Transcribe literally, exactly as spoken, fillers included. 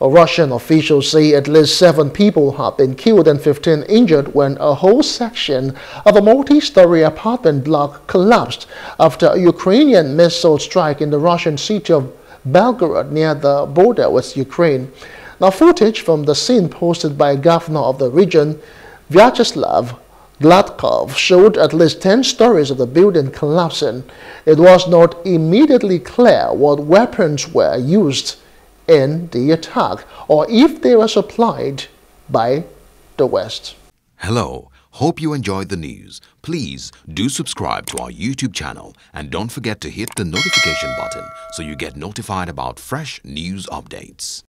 Russian officials say at least seven people have been killed and fifteen injured when a whole section of a multi-story apartment block collapsed after a Ukrainian missile strike in the Russian city of Belgorod near the border with Ukraine. Now, footage from the scene posted by Governor of the region, Vyacheslav Gladkov, showed at least ten stories of the building collapsing. It was not immediately clear what weapons were used in the attack or if they were supplied by the West. Hello, hope you enjoyed the news. Please do subscribe to our YouTube channel and don't forget to hit the notification button so you get notified about fresh news updates.